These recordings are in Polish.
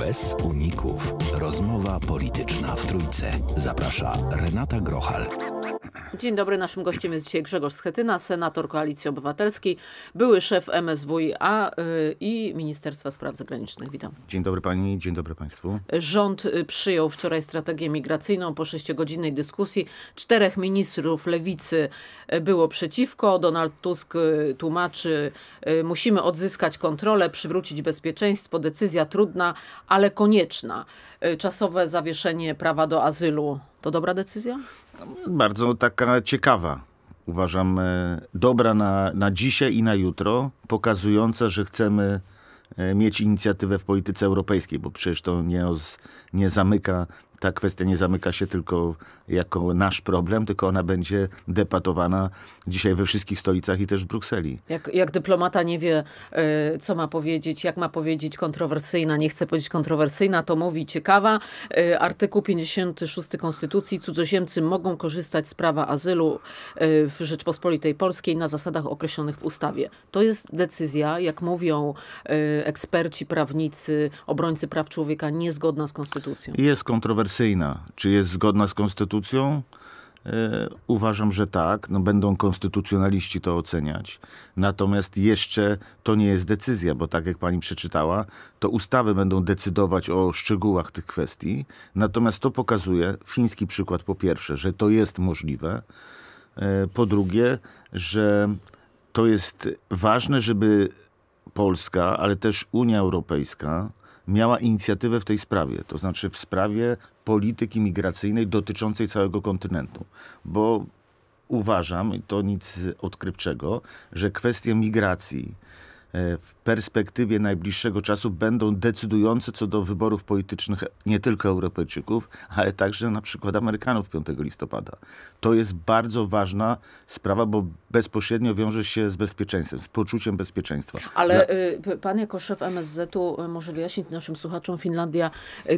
Bez uników. Rozmowa polityczna w Trójce. Zaprasza Renata Grochal. Dzień dobry. Naszym gościem jest dzisiaj Grzegorz Schetyna, senator Koalicji Obywatelskiej, były szef MSWiA i Ministerstwa Spraw Zagranicznych. Witam. Dzień dobry pani, dzień dobry państwu. Rząd przyjął wczoraj strategię migracyjną po 6-godzinnej dyskusji. 4 ministrów lewicy było przeciwko. Donald Tusk tłumaczy, musimy odzyskać kontrolę, przywrócić bezpieczeństwo. Decyzja trudna, ale konieczna. Czasowe zawieszenie prawa do azylu to dobra decyzja? Bardzo taka ciekawa, uważam, dobra na dzisiaj i na jutro, pokazująca, że chcemy mieć inicjatywę w polityce europejskiej, bo przecież to ta kwestia nie zamyka się tylko jako nasz problem, tylko ona będzie debatowana dzisiaj we wszystkich stolicach i też w Brukseli. Jak dyplomata nie wie, co ma powiedzieć, jak ma powiedzieć kontrowersyjna, nie chce powiedzieć kontrowersyjna, to mówi ciekawa. Artykuł 56 Konstytucji: cudzoziemcy mogą korzystać z prawa azylu w Rzeczpospolitej Polskiej na zasadach określonych w ustawie. To jest decyzja, jak mówią eksperci, prawnicy, obrońcy praw człowieka, niezgodna z Konstytucją. Jest kontrowersyjna. Czy jest zgodna z konstytucją? Uważam, że tak. No, będą konstytucjonaliści to oceniać. Natomiast jeszcze to nie jest decyzja, bo tak jak pani przeczytała, to ustawy będą decydować o szczegółach tych kwestii. Natomiast to pokazuje fiński przykład, po pierwsze, że to jest możliwe. Po drugie, że to jest ważne, żeby Polska, ale też Unia Europejska miała inicjatywę w tej sprawie, to znaczy w sprawie polityki migracyjnej dotyczącej całego kontynentu. Bo uważam, i to nic odkrywczego, że kwestie migracji w perspektywie najbliższego czasu będą decydujące co do wyborów politycznych nie tylko Europejczyków, ale także na przykład Amerykanów 5 listopada. To jest bardzo ważna sprawa, bo bezpośrednio wiąże się z bezpieczeństwem, z poczuciem bezpieczeństwa. Ale pan jako szef MSZ-u może wyjaśnić naszym słuchaczom, Finlandia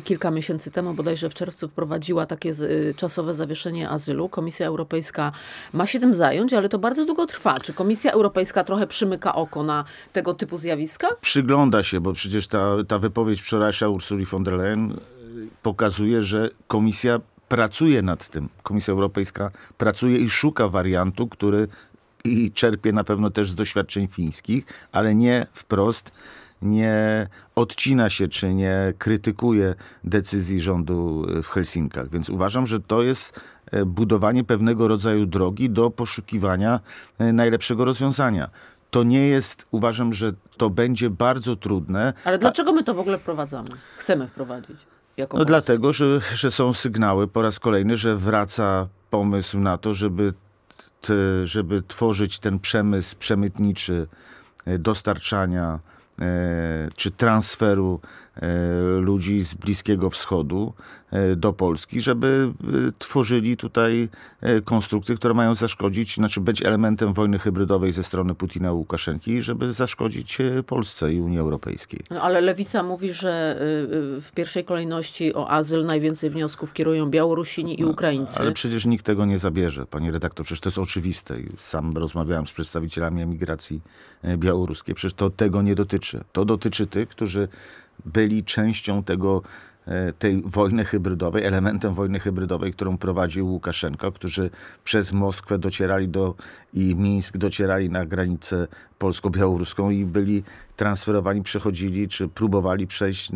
kilka miesięcy temu, bodajże w czerwcu, wprowadziła takie czasowe zawieszenie azylu. Komisja Europejska ma się tym zająć, ale to bardzo długo trwa. Czy Komisja Europejska trochę przymyka oko na tego typu zjawiska? Przygląda się, bo przecież ta wypowiedź wczorajsza Ursuli von der Leyen pokazuje, że Komisja pracuje nad tym. Komisja Europejska pracuje i szuka wariantu, który i czerpie na pewno też z doświadczeń fińskich, ale nie wprost, nie odcina się czy nie krytykuje decyzji rządu w Helsinkach. Więc uważam, że to jest budowanie pewnego rodzaju drogi do poszukiwania najlepszego rozwiązania. To nie jest, uważam, że to będzie bardzo trudne. Ale dlaczego my to w ogóle wprowadzamy? Chcemy wprowadzić? No dlatego, że są sygnały po raz kolejny, że wraca pomysł na to, żeby tworzyć ten przemysł przemytniczy dostarczania czy transferu ludzi z Bliskiego Wschodu do Polski, żeby tworzyli tutaj konstrukcje, które mają zaszkodzić, znaczy być elementem wojny hybrydowej ze strony Putina i Łukaszenki, żeby zaszkodzić Polsce i Unii Europejskiej. No, ale Lewica mówi, że w pierwszej kolejności o azyl najwięcej wniosków kierują Białorusini i Ukraińcy. No, ale przecież nikt tego nie zabierze, pani redaktor, przecież to jest oczywiste. Sam rozmawiałem z przedstawicielami emigracji białoruskiej, przecież to tego nie dotyczy. To dotyczy tych, którzy byli częścią tej wojny hybrydowej, elementem wojny hybrydowej, którą prowadził Łukaszenka, którzy przez Moskwę docierali i Mińsk docierali na granicę polsko-białoruską i byli transferowani, przechodzili czy próbowali przejść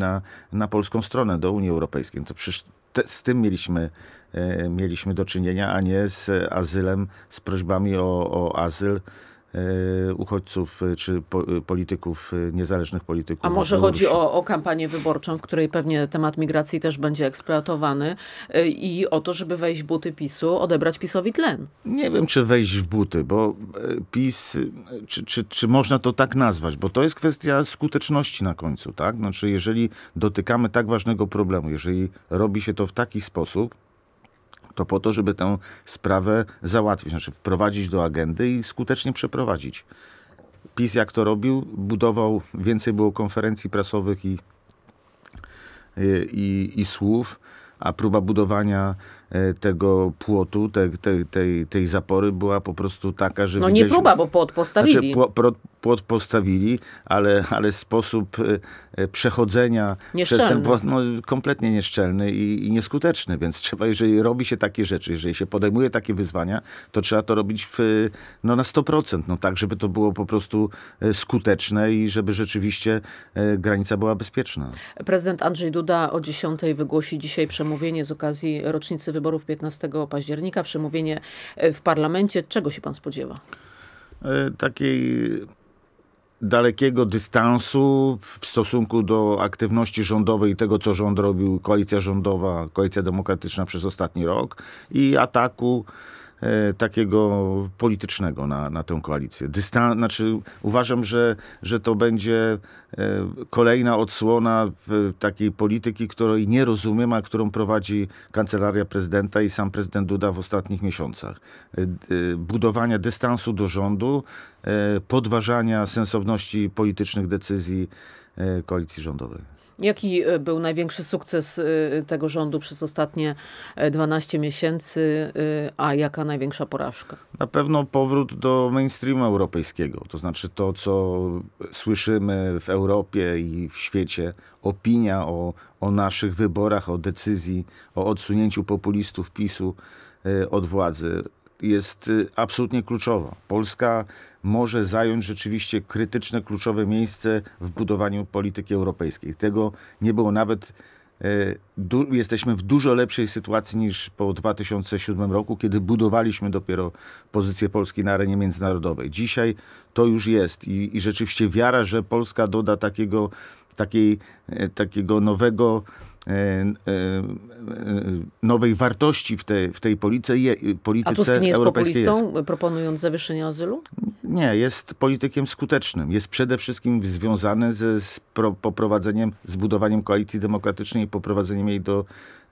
na polską stronę, do Unii Europejskiej. To przecież z tym mieliśmy do czynienia, a nie z azylem, z prośbami o azyl uchodźców czy polityków, niezależnych polityków. A może chodzi o kampanię wyborczą, w której pewnie temat migracji też będzie eksploatowany i o to, żeby wejść w buty PiS-u, odebrać PiS-owi tlen? Nie wiem, czy wejść w buty, bo PiS, czy można to tak nazwać, bo to jest kwestia skuteczności na końcu, tak? Znaczy, jeżeli dotykamy tak ważnego problemu, jeżeli robi się to w taki sposób, to po to, żeby tę sprawę załatwić, znaczy wprowadzić do agendy i skutecznie przeprowadzić. PiS jak to robił, budował, więcej było konferencji prasowych i słów, a próba budowania tego płotu, tej zapory była po prostu taka, że... No nie próba, bo płot postawili. Znaczy, płot postawili, ale sposób przechodzenia przez ten płot kompletnie nieszczelny i nieskuteczny, więc trzeba, jeżeli robi się takie rzeczy, jeżeli się podejmuje takie wyzwania, to trzeba to robić na 100%, tak, żeby to było po prostu skuteczne i żeby rzeczywiście granica była bezpieczna. Prezydent Andrzej Duda o 10:00 wygłosi dzisiaj przemówienie z okazji rocznicy wyborów 15 października. Przemówienie w parlamencie. Czego się pan spodziewa? Takiej dalekiego dystansu w stosunku do aktywności rządowej i tego, co rząd robił, koalicja rządowa, koalicja demokratyczna przez ostatni rok i ataku takiego politycznego na tę koalicję. Uważam, że to będzie kolejna odsłona takiej polityki, której nie rozumiem, a którą prowadzi Kancelaria Prezydenta i sam prezydent Duda w ostatnich miesiącach. Budowania dystansu do rządu, podważania sensowności politycznych decyzji koalicji rządowej. Jaki był największy sukces tego rządu przez ostatnie 12 miesięcy, a jaka największa porażka? Na pewno powrót do mainstreamu europejskiego. To znaczy to, co słyszymy w Europie i w świecie, opinia o naszych wyborach, o decyzji, o odsunięciu populistów PiS-u od władzy, jest absolutnie kluczowa. Polska może zająć rzeczywiście krytyczne, kluczowe miejsce w budowaniu polityki europejskiej. Tego nie było nawet... Jesteśmy w dużo lepszej sytuacji niż po 2007 roku, kiedy budowaliśmy dopiero pozycję Polski na arenie międzynarodowej. Dzisiaj to już jest i rzeczywiście wiara, że Polska doda takiego nowego... nowej wartości w tej polityce. A Tusk nie jest populistą, proponując zawieszenie azylu? Nie, jest politykiem skutecznym. Jest przede wszystkim związany poprowadzeniem, zbudowaniem koalicji demokratycznej i poprowadzeniem jej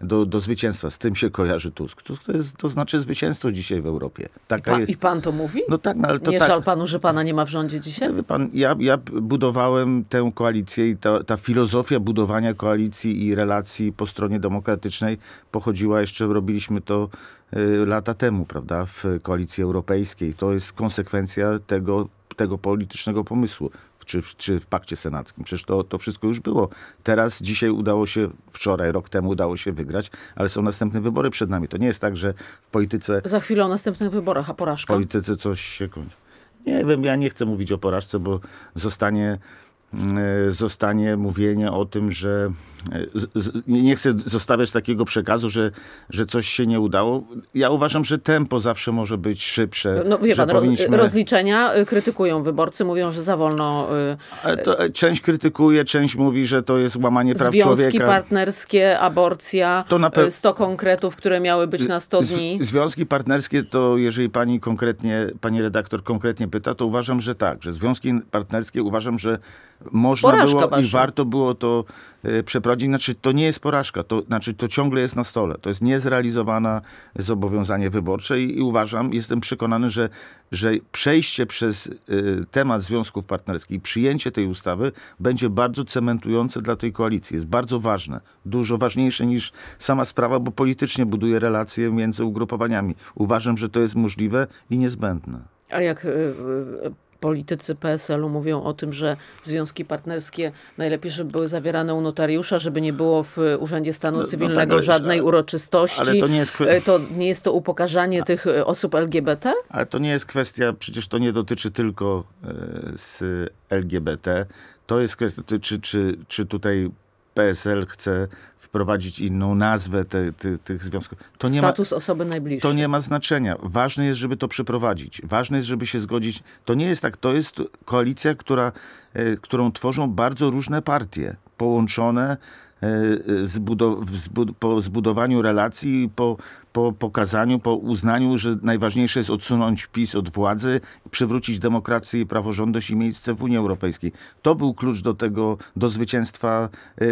do zwycięstwa. Z tym się kojarzy Tusk. Tusk to znaczy zwycięstwo dzisiaj w Europie. I pan to mówi? No tak, no, ale to nie tak. Żal panu, że pana nie ma w rządzie dzisiaj? Ja budowałem tę koalicję i ta filozofia budowania koalicji i relacji po stronie demokratycznej pochodziła jeszcze, robiliśmy to lata temu, prawda, w koalicji europejskiej. To jest konsekwencja tego politycznego pomysłu. Czy w pakcie senackim. Przecież to wszystko już było. Teraz, dzisiaj udało się, wczoraj, rok temu udało się wygrać, ale są następne wybory przed nami. To nie jest tak, że w polityce... Za chwilę o następnych wyborach, a porażka? W polityce coś się kończy. Nie wiem, ja nie chcę mówić o porażce, bo zostanie mówienie o tym, że... Nie chcę zostawiać takiego przekazu, że coś się nie udało. Ja uważam, że tempo zawsze może być szybsze. No wie pan, rozliczenia krytykują wyborcy, mówią, że za wolno... Część krytykuje, część mówi, że to jest łamanie praw człowieka. Związki partnerskie, aborcja, 100 konkretów, które miały być na 100 dni. Związki partnerskie to, jeżeli pani redaktor konkretnie pyta, to uważam, że tak, że związki partnerskie uważam, że można i warto było to przeprowadzić. Znaczy, to nie jest porażka, to ciągle jest na stole. To jest niezrealizowane zobowiązanie wyborcze i uważam, jestem przekonany, że przejście przez temat związków partnerskich i przyjęcie tej ustawy będzie bardzo cementujące dla tej koalicji. Jest bardzo ważne, dużo ważniejsze niż sama sprawa, bo politycznie buduje relacje między ugrupowaniami. Uważam, że to jest możliwe i niezbędne. A jak... Politycy PSL-u mówią o tym, że związki partnerskie najlepiej, żeby były zawierane u notariusza, żeby nie było w Urzędzie Stanu Cywilnego tak, żadnej uroczystości. Ale to nie jest upokarzanie tych osób LGBT? Ale to nie jest kwestia, przecież to nie dotyczy tylko z LGBT. To jest kwestia, czy tutaj PSL chce wprowadzić inną nazwę tych związków. Status osoby najbliższej. To nie ma znaczenia. Ważne jest, żeby to przeprowadzić. Ważne jest, żeby się zgodzić. To nie jest tak. To jest koalicja, którą tworzą bardzo różne partie. Połączone po zbudowaniu relacji, po pokazaniu, po uznaniu, że najważniejsze jest odsunąć PiS od władzy, przywrócić demokrację i praworządność i miejsce w Unii Europejskiej. To był klucz do zwycięstwa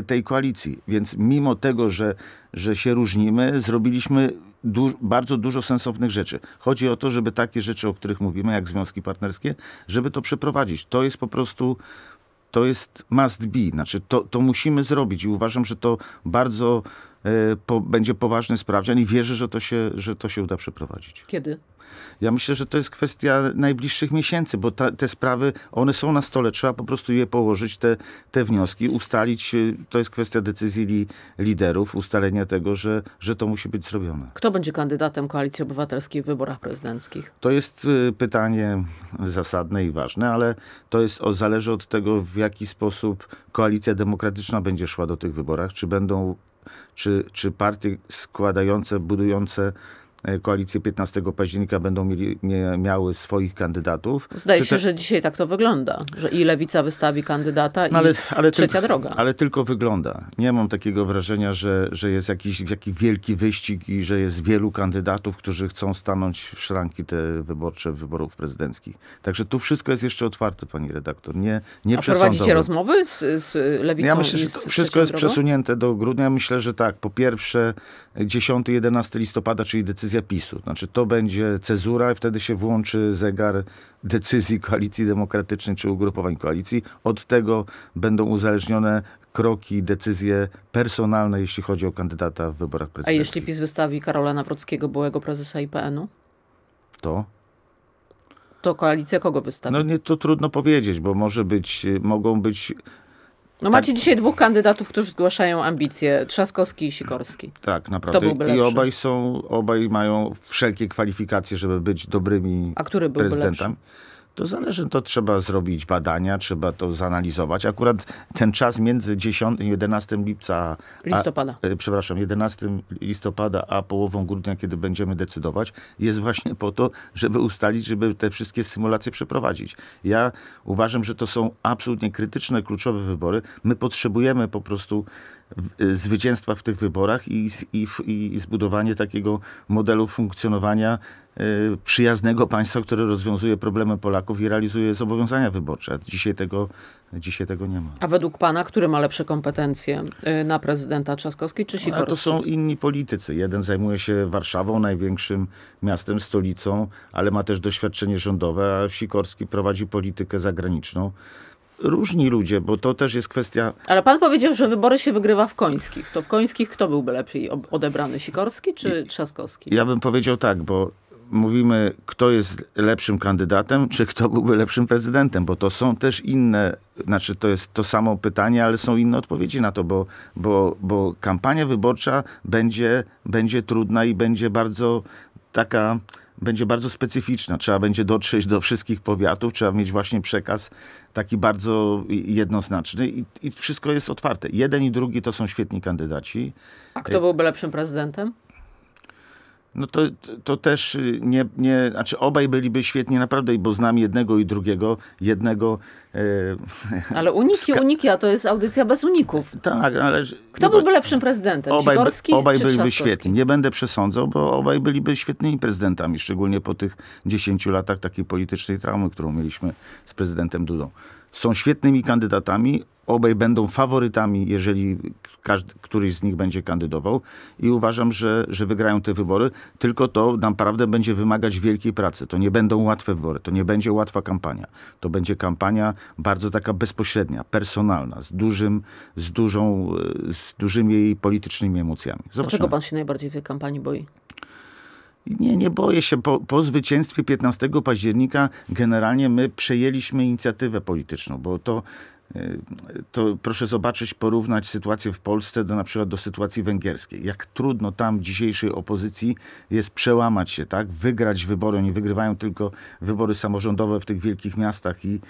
tej koalicji. Więc mimo tego, że się różnimy, zrobiliśmy bardzo dużo sensownych rzeczy. Chodzi o to, żeby takie rzeczy, o których mówimy, jak związki partnerskie, żeby to przeprowadzić. To jest po prostu... To jest must be, znaczy to musimy zrobić i uważam, że to bardzo będzie poważny sprawdzian i wierzę, że to się uda przeprowadzić. Kiedy? Ja myślę, że to jest kwestia najbliższych miesięcy, bo te sprawy, one są na stole, trzeba po prostu je położyć, te wnioski, ustalić, to jest kwestia decyzji liderów, ustalenia tego, że to musi być zrobione. Kto będzie kandydatem Koalicji Obywatelskiej w wyborach prezydenckich? To jest pytanie zasadne i ważne, ale to jest, zależy od tego, w jaki sposób Koalicja Demokratyczna będzie szła do tych wyborach, czy partie składające, budujące koalicję 15 października będą miały swoich kandydatów. Zdaje się, że dzisiaj tak to wygląda, że i Lewica wystawi kandydata, no ale Trzecia Droga. Ale tylko wygląda. Nie mam takiego wrażenia, że jest jakiś wielki wyścig i że jest wielu kandydatów, którzy chcą stanąć w szranki te wyborcze wyborów prezydenckich. Także tu wszystko jest jeszcze otwarte, pani redaktor. Nie przesądzam. Prowadzicie rozmowy z Lewicą? Ja myślę, że wszystko jest przesunięte do grudnia. Myślę, że tak. Po pierwsze 10-11 listopada, czyli decyzja PiS-u. Znaczy to będzie cezura i wtedy się włączy zegar decyzji Koalicji Demokratycznej czy ugrupowań koalicji. Od tego będą uzależnione kroki, decyzje personalne, jeśli chodzi o kandydata w wyborach prezydenckich. A jeśli PiS wystawi Karola Nawrockiego, byłego prezesa IPN-u? To koalicja kogo wystawi? No nie, to trudno powiedzieć, bo może być, mogą być... No macie dzisiaj dwóch kandydatów, którzy zgłaszają ambicje. Trzaskowski i Sikorski. Tak, naprawdę. I obaj mają wszelkie kwalifikacje, żeby być dobrymi prezydentami. To zależy, to trzeba zrobić badania, trzeba to zanalizować. Akurat ten czas między 10 i 11 listopada, przepraszam, 11 listopada a połową grudnia, kiedy będziemy decydować, jest właśnie po to, żeby ustalić, żeby te wszystkie symulacje przeprowadzić. Ja uważam, że to są absolutnie krytyczne, kluczowe wybory. My potrzebujemy po prostu zwycięstwa w tych wyborach i zbudowanie takiego modelu funkcjonowania przyjaznego państwa, które rozwiązuje problemy Polaków i realizuje zobowiązania wyborcze. Dzisiaj tego nie ma. A według pana, który ma lepsze kompetencje na prezydenta, Trzaskowski czy Sikorski? To są inni politycy. Jeden zajmuje się Warszawą, największym miastem, stolicą, ale ma też doświadczenie rządowe, a Sikorski prowadzi politykę zagraniczną. Różni ludzie, bo to też jest kwestia... Ale pan powiedział, że wybory się wygrywa w końskich. To w końskich kto byłby lepiej odebrany? Sikorski czy Trzaskowski? Ja bym powiedział tak, bo mówimy, kto jest lepszym kandydatem, czy kto byłby lepszym prezydentem, bo to są też inne, znaczy to jest to samo pytanie, ale są inne odpowiedzi na to, bo kampania wyborcza będzie trudna i będzie bardzo taka... Będzie bardzo specyficzna. Trzeba będzie dotrzeć do wszystkich powiatów. Trzeba mieć właśnie przekaz taki bardzo jednoznaczny. I wszystko jest otwarte. Jeden i drugi to są świetni kandydaci. A kto byłby lepszym prezydentem? No to też nie... Znaczy obaj byliby świetni naprawdę, bo znam jednego i drugiego. Ale uniki, a to jest audycja bez uników. Tak, ale... Kto byłby lepszym prezydentem? Sikorski czy byliby świetni. Nie będę przesądzał, bo obaj byliby świetnymi prezydentami, szczególnie po tych 10 latach takiej politycznej traumy, którą mieliśmy z prezydentem Dudą. Są świetnymi kandydatami, obaj będą faworytami, jeżeli któryś z nich będzie kandydował i uważam, że wygrają te wybory, tylko to naprawdę będzie wymagać wielkiej pracy. To nie będą łatwe wybory, to nie będzie łatwa kampania. To będzie kampania bardzo taka bezpośrednia, personalna, z dużymi jej politycznymi emocjami. Zobaczymy. Dlaczego pan się najbardziej w tej kampanii boi? Nie boję się. Po zwycięstwie 15 października generalnie my przejęliśmy inicjatywę polityczną, bo to proszę zobaczyć, porównać sytuację w Polsce do na przykład do sytuacji węgierskiej. Jak trudno tam dzisiejszej opozycji jest przełamać się, tak? Wygrać wybory. Oni wygrywają tylko wybory samorządowe w tych wielkich miastach i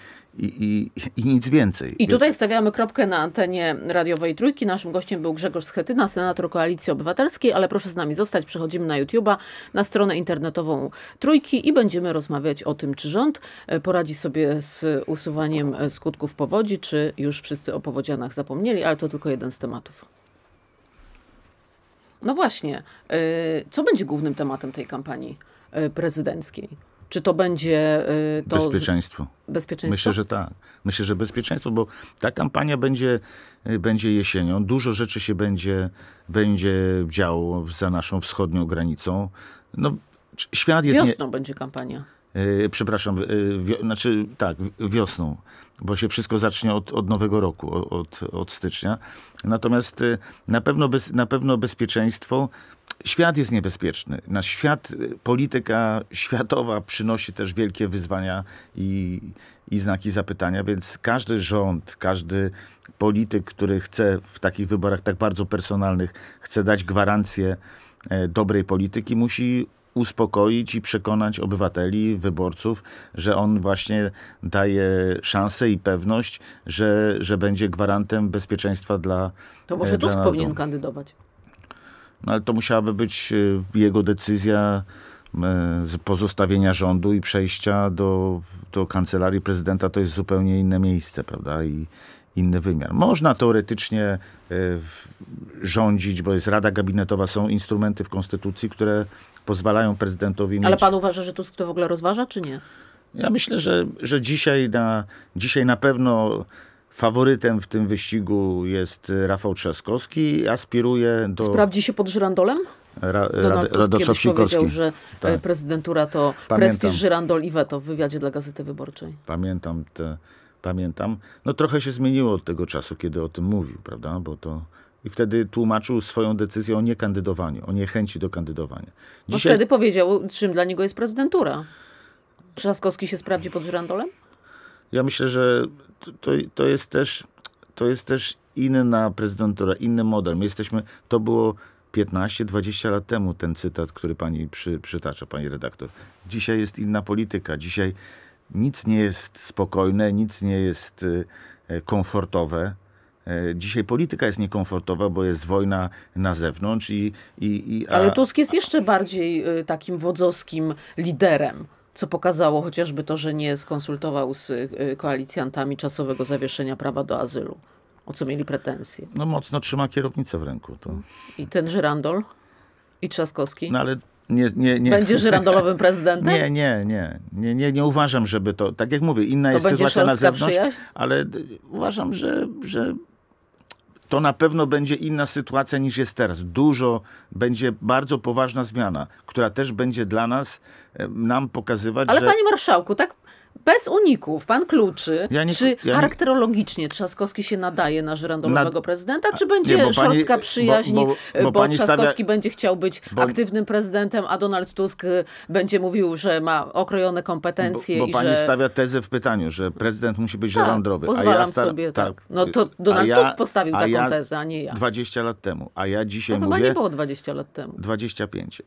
nic więcej. I tutaj stawiamy kropkę na antenie radiowej Trójki. Naszym gościem był Grzegorz Schetyna, senator Koalicji Obywatelskiej, ale proszę z nami zostać. Przechodzimy na YouTube'a, na stronę internetową Trójki i będziemy rozmawiać o tym, czy rząd poradzi sobie z usuwaniem skutków powodzi, czy już wszyscy o powodzianach zapomnieli, ale to tylko jeden z tematów. No właśnie, co będzie głównym tematem tej kampanii prezydenckiej? Czy to będzie... Bezpieczeństwo. Bezpieczeństwo? Myślę, że tak. Myślę, że bezpieczeństwo, bo ta kampania będzie jesienią. Dużo rzeczy się będzie działo za naszą wschodnią granicą. No, świat jest... Wiosną będzie kampania. przepraszam, wiosną, bo się wszystko zacznie od nowego roku, od stycznia. Natomiast na pewno bezpieczeństwo, świat jest niebezpieczny. Nasz świat, polityka światowa przynosi też wielkie wyzwania i znaki zapytania, więc każdy rząd, każdy polityk, który chce w takich wyborach tak bardzo personalnych, chce dać gwarancję dobrej polityki, musi uspokoić i przekonać obywateli, wyborców, że on właśnie daje szansę i pewność, że będzie gwarantem bezpieczeństwa dla... To może Tusk powinien kandydować. No, ale to musiałaby być jego decyzja z pozostawienia rządu i przejścia do kancelarii prezydenta. To jest zupełnie inne miejsce, prawda? I inny wymiar. Można teoretycznie rządzić, bo jest Rada Gabinetowa, są instrumenty w Konstytucji, które pozwalają prezydentowi mieć... Ale pan uważa, że Tusk to w ogóle rozważa, czy nie? Ja myślę, że dzisiaj na pewno faworytem w tym wyścigu jest Rafał Trzaskowski. Aspiruje do... Sprawdzi się pod żyrandolem? Donald Tusk powiedział, że tak. Prezydentura to prestiż, żyrandol i weto w wywiadzie dla Gazety Wyborczej. Pamiętam. No trochę się zmieniło od tego czasu, kiedy o tym mówił, prawda? Bo to... I wtedy tłumaczył swoją decyzję o niekandydowaniu, o niechęci do kandydowania. Dzisiaj... Bo wtedy powiedział, czym dla niego jest prezydentura. Trzaskowski się sprawdzi pod żyrandolem? Ja myślę, że to jest też inna prezydentura, inny model. My jesteśmy, to było 15-20 lat temu ten cytat, który pani przytacza, pani redaktor. Dzisiaj jest inna polityka. Dzisiaj nic nie jest spokojne, nic nie jest komfortowe. Dzisiaj polityka jest niekomfortowa, bo jest wojna na zewnątrz. Ale Tusk jest jeszcze bardziej takim wodzowskim liderem, co pokazało chociażby to, że nie skonsultował z koalicjantami czasowego zawieszenia prawa do azylu, o co mieli pretensje. No mocno trzyma kierownicę w ręku. To... I ten żyrandol? I Trzaskowski? No ale... Nie. Będzie żyrandolowym prezydentem? Nie uważam, żeby to... Tak jak mówię, inna to jest sytuacja na zewnątrz, ale uważam, że to na pewno będzie inna sytuacja niż jest teraz. Będzie bardzo poważna zmiana, która też będzie dla nas, nam pokazywać, ale że... Panie marszałku, tak bez uników, pan kluczy, charakterologicznie Trzaskowski się nadaje na żyrandolowego prezydenta, czy będzie szorstka przyjaźń, bo Trzaskowski będzie chciał być aktywnym prezydentem, a Donald Tusk będzie mówił, że ma okrojone kompetencje. Bo pani stawia tezę w pytaniu, że prezydent musi być żyrandolowy. Pozwalam sobie. No to Donald Tusk postawił taką tezę, a nie ja. 20 lat temu, a ja dzisiaj mówię... To chyba nie było 20 lat temu. 25.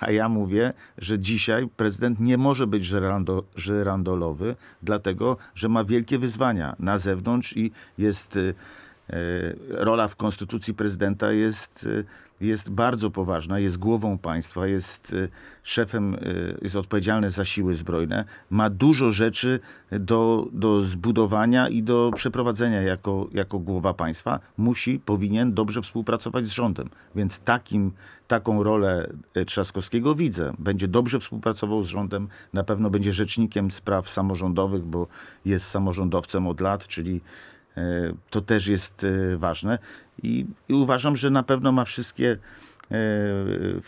A ja mówię, że dzisiaj prezydent nie może być żyrandolowy, dlatego, że ma wielkie wyzwania na zewnątrz i jest rola w konstytucji prezydenta jest bardzo poważna, jest głową państwa, jest szefem, jest odpowiedzialny za siły zbrojne, ma dużo rzeczy do zbudowania i do przeprowadzenia jako głowa państwa. Powinien dobrze współpracować z rządem, więc taką rolę Trzaskowskiego widzę. Będzie dobrze współpracował z rządem, na pewno będzie rzecznikiem spraw samorządowych, bo jest samorządowcem od lat, czyli to też jest ważne i uważam, że na pewno ma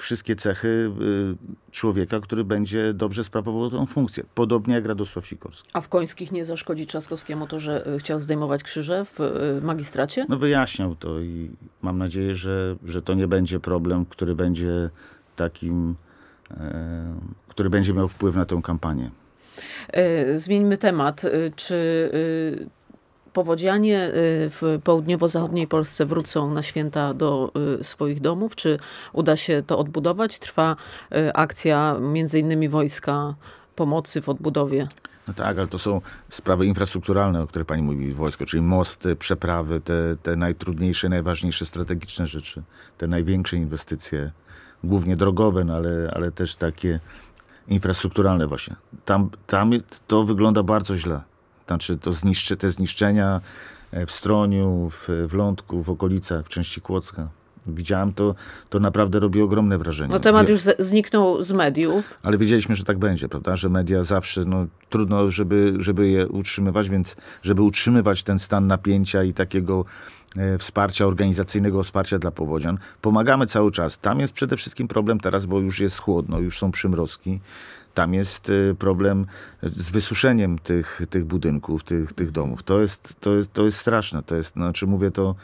wszystkie cechy człowieka, który będzie dobrze sprawował tę funkcję. Podobnie jak Radosław Sikorski. A w Końskich nie zaszkodzi Trzaskowskiemu to, że chciał zdejmować krzyże w magistracie? No wyjaśniał to i mam nadzieję, że to nie będzie problem, który będzie który będzie miał wpływ na tę kampanię. Zmieńmy temat. Czy powodzianie w południowo-zachodniej Polsce wrócą na święta do swoich domów? Czy uda się to odbudować? Trwa akcja m.in. wojska pomocy w odbudowie. No tak, ale to są sprawy infrastrukturalne, o których pani mówi, wojsko, czyli mosty, przeprawy, te najtrudniejsze, najważniejsze strategiczne rzeczy, te największe inwestycje, głównie drogowe, no ale też takie infrastrukturalne właśnie. Tam to wygląda bardzo źle. Znaczy te zniszczenia w Stroniu, w Lądku, w okolicach, w części Kłodzka. widziałem, to naprawdę robi ogromne wrażenie. No temat już zniknął z mediów. Ale wiedzieliśmy, że tak będzie, prawda? Że media zawsze, no trudno, żeby je utrzymywać, więc żeby utrzymywać ten stan napięcia i takiego wsparcia, organizacyjnego wsparcia dla powodzian. Pomagamy cały czas. Tam jest przede wszystkim problem teraz, bo już jest chłodno, już są przymrozki. Tam jest problem z wysuszeniem tych budynków, tych domów. To jest straszne. To jest, znaczy mówię to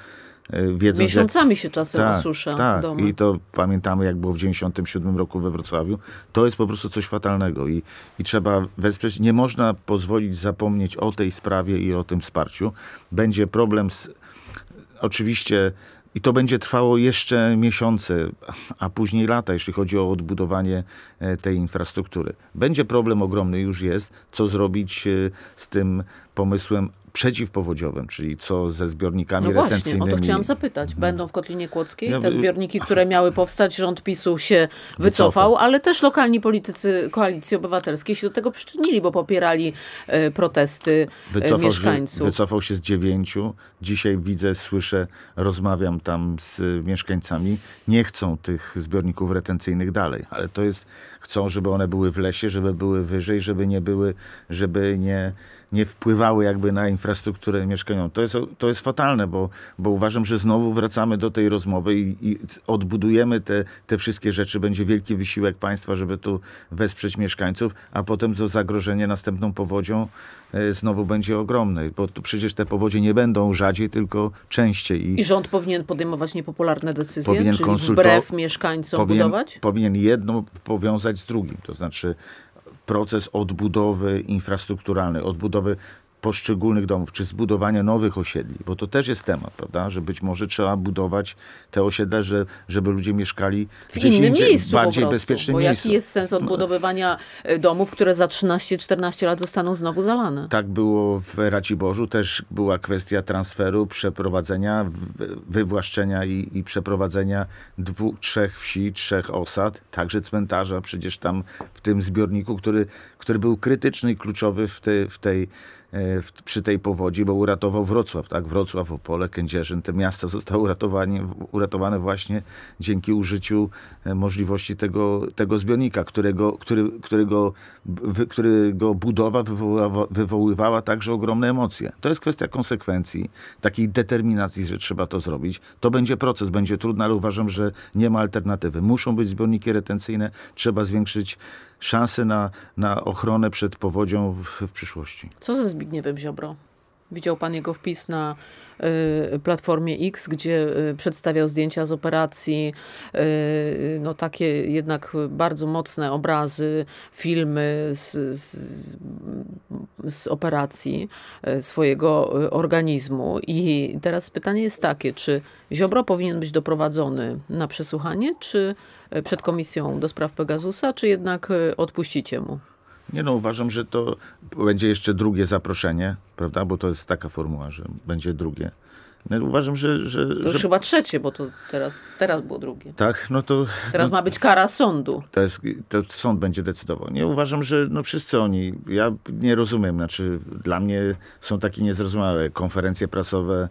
wiedząc, miesiącami się czasem osusza domy. I to pamiętamy, jak było w 1997 roku we Wrocławiu. To jest po prostu coś fatalnego i trzeba wesprzeć. Nie można pozwolić zapomnieć o tej sprawie i o tym wsparciu. Będzie problem z... Oczywiście, i to będzie trwało jeszcze miesiące, a później lata, jeśli chodzi o odbudowanie tej infrastruktury. Będzie problem ogromny, już jest, co zrobić z tym pomysłem przeciwpowodziowym, czyli co ze zbiornikami retencyjnymi. No właśnie, o to chciałam zapytać. Będą w Kotlinie Kłodzkiej te zbiorniki, które miały powstać, rząd PiS-u się wycofał, ale też lokalni politycy Koalicji Obywatelskiej się do tego przyczynili, bo popierali protesty mieszkańców. Wycofał się z 9. Dzisiaj widzę, słyszę, rozmawiam tam z mieszkańcami. Nie chcą tych zbiorników retencyjnych dalej, ale to jest, chcą, żeby one były w lesie, żeby były wyżej, żeby nie wpływały jakby na infrastrukturę mieszkaniową. To jest fatalne, bo uważam, że znowu wracamy do tej rozmowy i odbudujemy te wszystkie rzeczy. Będzie wielki wysiłek państwa, żeby tu wesprzeć mieszkańców, a potem to zagrożenie następną powodzią znowu będzie ogromne, bo tu przecież te powodzie nie będą rzadziej, tylko częściej. I rząd powinien podejmować niepopularne decyzje, czyli wbrew mieszkańcom budować? Powinien jedno powiązać z drugim, to znaczy proces odbudowy infrastrukturalnej, odbudowy poszczególnych domów, czy zbudowania nowych osiedli, bo to też jest temat, prawda, że być może trzeba budować te osiedla, żeby ludzie mieszkali w innym miejscu, bardziej bezpiecznym miejscu. Bo jaki jest sens odbudowywania domów, które za 13-14 lat zostaną znowu zalane? Tak było w Raciborzu, też była kwestia transferu, przeprowadzenia, wywłaszczenia i przeprowadzenia 2-3 wsi, 3 osad, także cmentarza, przecież tam w tym zbiorniku, który był krytyczny i kluczowy przy tej powodzi, bo uratował Wrocław, tak? Wrocław, Opole, Kędzierzyn, te miasta zostały uratowane właśnie dzięki użyciu możliwości tego zbiornika, którego budowa wywoływała także ogromne emocje. To jest kwestia konsekwencji, takiej determinacji, że trzeba to zrobić. To będzie proces, będzie trudny, ale uważam, że nie ma alternatywy. Muszą być zbiorniki retencyjne, trzeba zwiększyć szanse na ochronę przed powodzią w przyszłości. Co ze Zbigniewem Ziobro? Widział pan jego wpis na Platformie X, gdzie przedstawiał zdjęcia z operacji, no takie jednak bardzo mocne obrazy, filmy z operacji swojego organizmu. I teraz pytanie jest takie, czy Ziobro powinien być doprowadzony na przesłuchanie, czy przed Komisją do Spraw Pegasusa, czy jednak odpuścicie mu? Nie, no uważam, że to będzie jeszcze drugie zaproszenie, prawda, bo to jest taka formuła, że będzie drugie. No, uważam, to już chyba trzecie, bo to teraz było drugie. Tak, no to... Teraz ma być kara sądu. To sąd będzie decydował. Nie, uważam, że no wszyscy oni, ja nie rozumiem, znaczy dla mnie są takie niezrozumiałe konferencje prasowe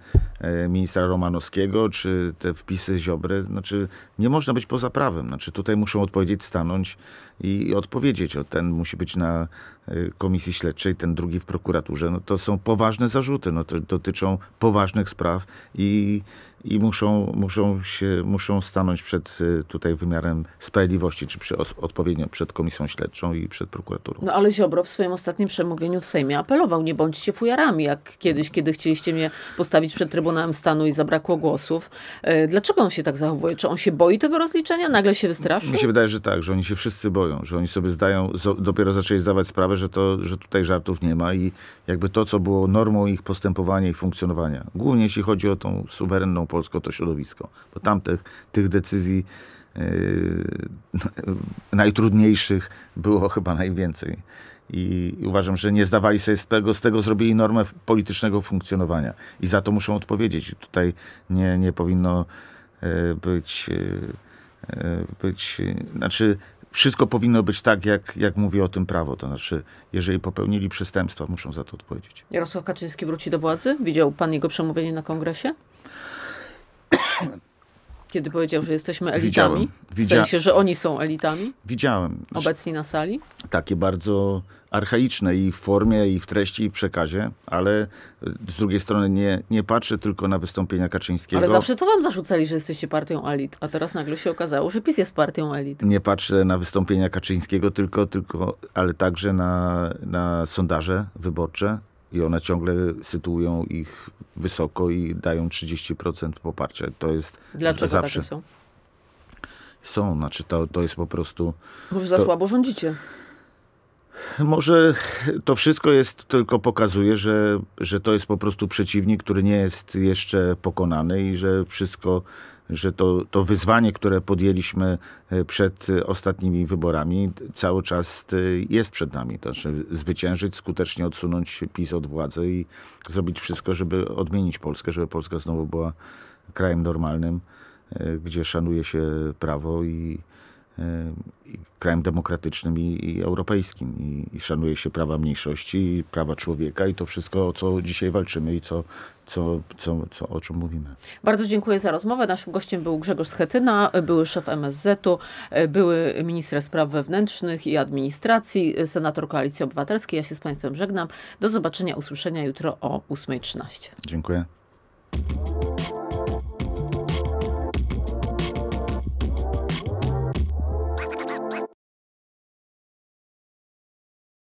ministra Romanowskiego, czy te wpisy Ziobry, znaczy nie można być poza prawem, znaczy tutaj muszą odpowiedzieć, stanąć i odpowiedzieć. O, ten musi być na komisji śledczej, ten drugi w prokuraturze. No, to są poważne zarzuty, no, to dotyczą poważnych spraw, i muszą stanąć przed tutaj wymiarem sprawiedliwości, czy odpowiednio przed komisją śledczą i przed prokuraturą. No ale Ziobro w swoim ostatnim przemówieniu w Sejmie apelował, nie bądźcie fujarami, jak kiedyś, kiedy chcieliście mnie postawić przed Trybunałem Stanu i zabrakło głosów. Dlaczego on się tak zachowuje? Czy on się boi tego rozliczenia? Nagle się wystraszył? Mi się wydaje, że tak, że oni się wszyscy boją, że oni sobie zdają, dopiero zaczęli zdawać sprawę, że tutaj żartów nie ma i jakby to, co było normą ich postępowania i funkcjonowania. Głównie jeśli chodzi o tą suwerenną Polską, to środowisko. Bo tam tych decyzji najtrudniejszych było chyba najwięcej. I uważam, że nie zdawali sobie z tego zrobili normę politycznego funkcjonowania. I za to muszą odpowiedzieć. Tutaj nie powinno znaczy wszystko powinno być tak, jak mówi o tym prawo. To znaczy, jeżeli popełnili przestępstwa, muszą za to odpowiedzieć. Jarosław Kaczyński wróci do władzy? Widział pan jego przemówienie na kongresie? Kiedy powiedział, że jesteśmy elitami? W sensie, że oni są elitami? Widziałem. Obecni na sali? Takie bardzo archaiczne i w formie, i w treści, i w przekazie, ale z drugiej strony nie patrzę tylko na wystąpienia Kaczyńskiego. Ale zawsze to wam zarzucali, że jesteście partią elit, a teraz nagle się okazało, że PiS jest partią elit. Nie patrzę na wystąpienia Kaczyńskiego ale także na sondaże wyborcze. I one ciągle sytuują ich wysoko i dają 30% poparcia. To jest dlaczego zawsze. Takie są? Są, znaczy to jest po prostu... Może za słabo rządzicie. Może to wszystko jest, tylko pokazuje, że to jest po prostu przeciwnik, który nie jest jeszcze pokonany i że wszystko, że to wyzwanie, które podjęliśmy przed ostatnimi wyborami, cały czas jest przed nami. To znaczy zwyciężyć, skutecznie odsunąć PiS od władzy i zrobić wszystko, żeby odmienić Polskę, żeby Polska znowu była krajem normalnym, gdzie szanuje się prawo i krajem demokratycznym i europejskim. I szanuje się prawa mniejszości i prawa człowieka i to wszystko, o co dzisiaj walczymy i o czym mówimy. Bardzo dziękuję za rozmowę. Naszym gościem był Grzegorz Schetyna, były szef MSZ-u, były minister spraw wewnętrznych i administracji, senator Koalicji Obywatelskiej. Ja się z państwem żegnam. Do zobaczenia, usłyszenia jutro o 8:13. Dziękuję.